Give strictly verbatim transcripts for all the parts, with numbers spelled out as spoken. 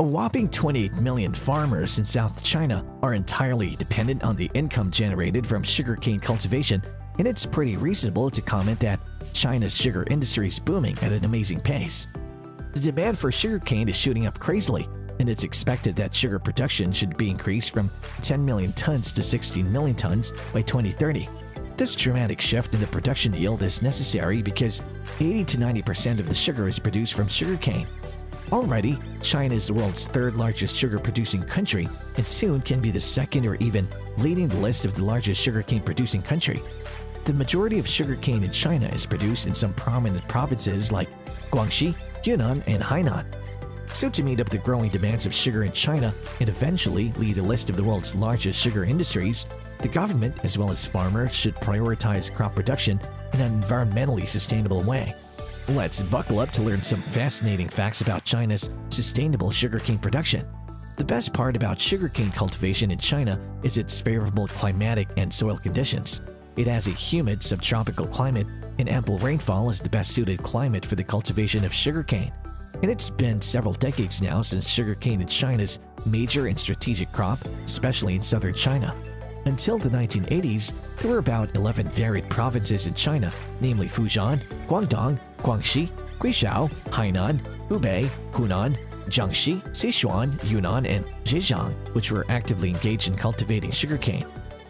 A whopping twenty-eight million farmers in South China are entirely dependent on the income generated from sugarcane cultivation, and it's pretty reasonable to comment that China's sugar industry is booming at an amazing pace. The demand for sugarcane is shooting up crazily, and it's expected that sugar production should be increased from ten million tons to sixteen million tons by twenty thirty. This dramatic shift in the production yield is necessary because eighty to ninety percent of the sugar is produced from sugarcane. Already, China is the world's third-largest sugar-producing country and soon can be the second or even leading the list of the largest sugarcane-producing country. The majority of sugarcane in China is produced in some prominent provinces like Guangxi, Yunnan, and Hainan. So to meet up the growing demands of sugar in China and eventually lead the list of the world's largest sugar industries, the government as well as farmers should prioritize crop production in an environmentally sustainable way. Let's buckle up to learn some fascinating facts about China's sustainable sugarcane production. The best part about sugarcane cultivation in China is its favorable climatic and soil conditions. It has a humid subtropical climate, and ample rainfall is the best suited climate for the cultivation of sugarcane. And it's been several decades now since sugarcane is China's major and strategic crop, especially in southern China. Until the nineteen eighties, there were about eleven varied provinces in China, namely Fujian, Guangdong, Guangxi, Guizhou, Hainan, Hubei, Hunan, Jiangxi, Sichuan, Yunnan, and Zhejiang, which were actively engaged in cultivating sugarcane.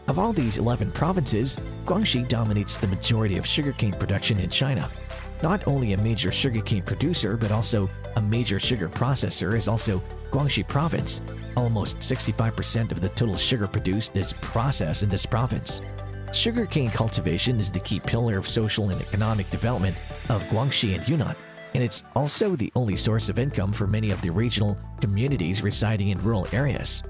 Of all these eleven provinces, Guangxi dominates the majority of sugarcane production in China. Not only a major sugarcane producer, but also a major sugar processor is also Guangxi Province. Almost sixty-five percent of the total sugar produced is processed in this province. Sugarcane cultivation is the key pillar of social and economic development of Guangxi and Yunnan, and it's also the only source of income for many of the regional communities residing in rural areas.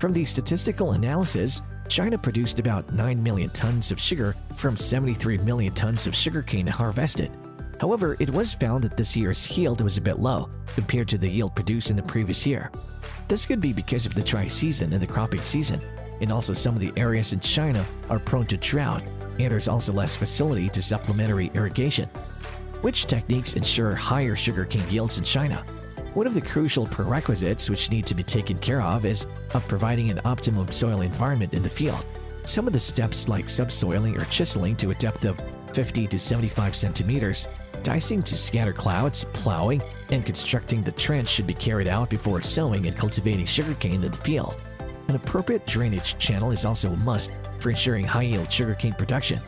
From the statistical analysis, China produced about nine million tons of sugar from seventy-three million tons of sugarcane harvested. However, it was found that this year's yield was a bit low compared to the yield produced in the previous year. This could be because of the dry season and the cropping season, and also some of the areas in China are prone to drought, and there's also less facility to supplementary irrigation. Which techniques ensure higher sugarcane yields in China? One of the crucial prerequisites which need to be taken care of is of providing an optimum soil environment in the field. Some of the steps like subsoiling or chiseling to a depth of fifty to seventy-five centimeters, dicing to scatter clouds, plowing, and constructing the trench should be carried out before sowing and cultivating sugarcane in the field. An appropriate drainage channel is also a must for ensuring high-yield sugarcane production.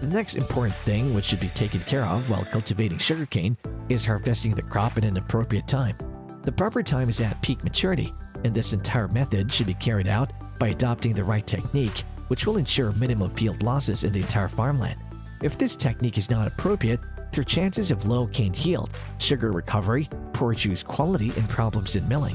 The next important thing which should be taken care of while cultivating sugarcane is harvesting the crop at an appropriate time. The proper time is at peak maturity, and this entire method should be carried out by adopting the right technique, which will ensure minimum field losses in the entire farmland. If this technique is not appropriate, there are chances of low cane yield, sugar recovery, poor juice quality, and problems in milling.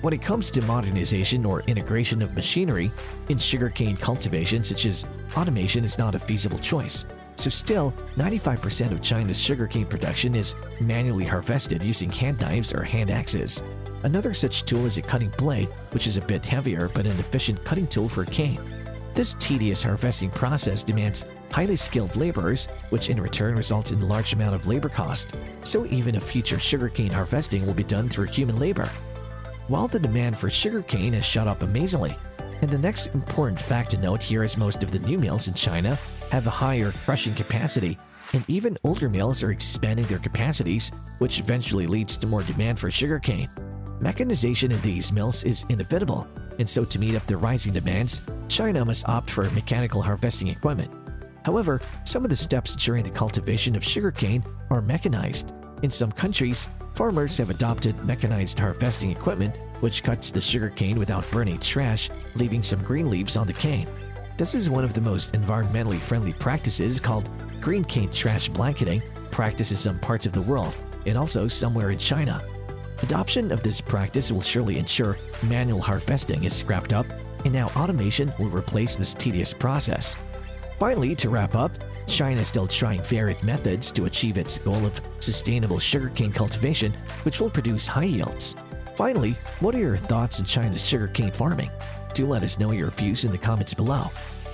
When it comes to modernization or integration of machinery in sugarcane cultivation, such as automation, is not a feasible choice. So still, ninety-five percent of China's sugarcane production is manually harvested using hand knives or hand axes. Another such tool is a cutting blade, which is a bit heavier but an efficient cutting tool for cane. This tedious harvesting process demands highly skilled laborers, which in return results in a large amount of labor cost. So even a future sugarcane harvesting will be done through human labor. While the demand for sugarcane has shot up amazingly, and the next important fact to note here is most of the new mills in China have a higher crushing capacity, and even older mills are expanding their capacities, which eventually leads to more demand for sugarcane. Mechanization in these mills is inevitable, and so to meet up the rising demands, China must opt for mechanical harvesting equipment. However, some of the steps during the cultivation of sugarcane are mechanized. In some countries, farmers have adopted mechanized harvesting equipment, which cuts the sugarcane without burning trash, leaving some green leaves on the cane. This is one of the most environmentally friendly practices called green cane trash blanketing, practiced in some parts of the world and also somewhere in China. Adoption of this practice will surely ensure manual harvesting is scrapped up, and now automation will replace this tedious process. Finally, to wrap up, China is still trying varied methods to achieve its goal of sustainable sugarcane cultivation, which will produce high yields. Finally, what are your thoughts on China's sugarcane farming? Do let us know your views in the comments below.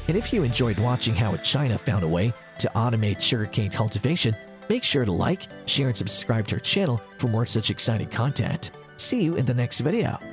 And if you enjoyed watching how China found a way to automate sugarcane cultivation, make sure to like, share, and subscribe to our channel for more such exciting content. See you in the next video.